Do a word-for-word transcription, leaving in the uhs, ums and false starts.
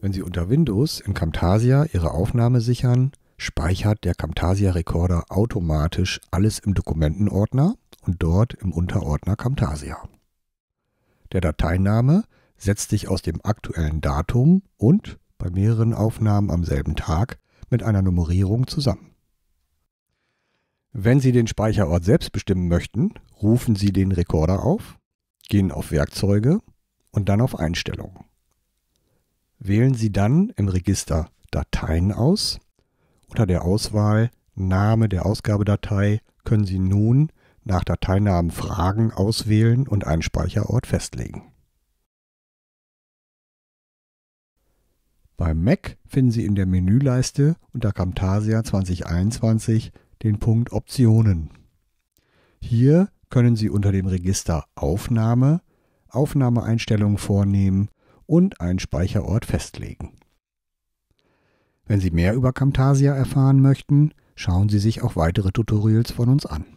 Wenn Sie unter Windows in Camtasia Ihre Aufnahme sichern, speichert der Camtasia Recorder automatisch alles im Dokumentenordner und dort im Unterordner Camtasia. Der Dateiname setzt sich aus dem aktuellen Datum und bei mehreren Aufnahmen am selben Tag mit einer Nummerierung zusammen. Wenn Sie den Speicherort selbst bestimmen möchten, rufen Sie den Rekorder auf, gehen auf Werkzeuge und dann auf Einstellungen. Wählen Sie dann im Register Dateien aus. Unter der Auswahl Name der Ausgabedatei können Sie nun nach Dateinamen Fragen auswählen und einen Speicherort festlegen. Beim Mac finden Sie in der Menüleiste unter Camtasia zwanzig einundzwanzig den Punkt Optionen. Hier können Sie unter dem Register Aufnahme Aufnahmeeinstellungen vornehmen und einen Speicherort festlegen. Wenn Sie mehr über Camtasia erfahren möchten, schauen Sie sich auch weitere Tutorials von uns an.